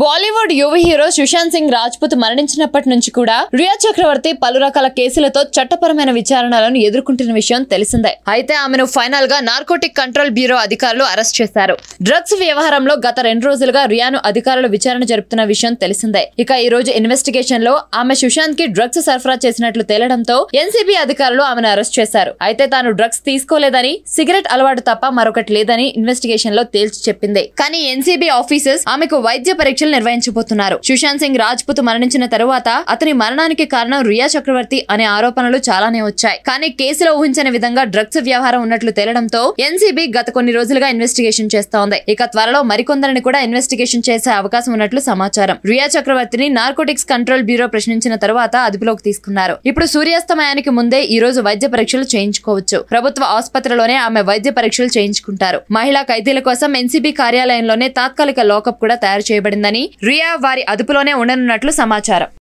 Bollywood Yuva hero Sushant Singh Rajput మరణించినప్పటి నుంచి కూడా రియా చక్రవర్తి పలు రకాల కేసులతో చట్టపరమైన విచారణలను ఎదుర్కొంటున్న విషయం తెలిసిందే. అయితే ఆమెను ఫైనల్ గా నార్కోటిక్ కంట్రోల్ బ్యూరో అధికారులు అరెస్ట్ చేశారు. డ్రగ్స్ వ్యవహారంలో గత 2 రోజులుగా రియాను అధికారులు విచారణ జరుపుతున్న విషయం తెలిసిందే. ఇక ఈ రోజు ఇన్వెస్టిగేషన్ లో ఆమె సుశాంత్ కి డ్రగ్స్ సరఫరా చేసినట్లు తేలడంతో ఎన్సీబీ అధికారులు ఆమెను అరెస్ట్ చేశారు. అయితే తాను డ్రగ్స్ తీసుకోలేదని, సిగరెట్ అలవాటు తప్ప మరొకటి లేదని ఇన్వెస్టిగేషన్ లో తేల్చి చెప్పింది. కానీ ఎన్సీబీ ఆఫీసర్స్ ఆమెకు వైద్య పరీక్ష నిర్వహించబోతున్నారు. సుశాంత్ సింగ్ రాజ్పుత్ మరణించిన తరువాత అతని మరణానికి కారణం రియా చక్రవర్తి అనే ఆరోపణలు చాలానే వచ్చాయి. కానీ కేసులో ఊహించని విధంగా డ్రగ్స్ వ్యవహారం ఉన్నట్లు తేలడంతో ఎన్సీబీ గత కొన్ని రోజులుగా ఇన్వెస్టిగేషన్ చేస్తోంది. ఇక త్వరలో మరికొందరిని కూడా ఇన్వెస్టిగేషన్ చేసే అవకాశం ఉన్నట్లు సమాచారం. రియా చక్రవర్తిని నార్కోటిక్స్ కంట్రోల్ బ్యూరో ప్రశ్నించిన తర్వాత అదుపులోకి తీసుకున్నారు. ఇప్పుడు సూర్యాస్తమయానికి ముందే ఈ రోజు వైద్య పరీక్షలు చేయించుకోవచ్చు. ప్రభుత్వ ఆసుపత్రిలోనే ఆమె వైద్య పరీక్షలు చేయించుకుంటారు. మహిళా ఖైదీల కోసం ఎన్సీబీ కార్యాలయంలోనే తాత్కాలిక లోకప్ కూడా తయారు చేయబడింది. రియా వారి అదుపులోనే ఉండనున్నట్లు సమాచారం.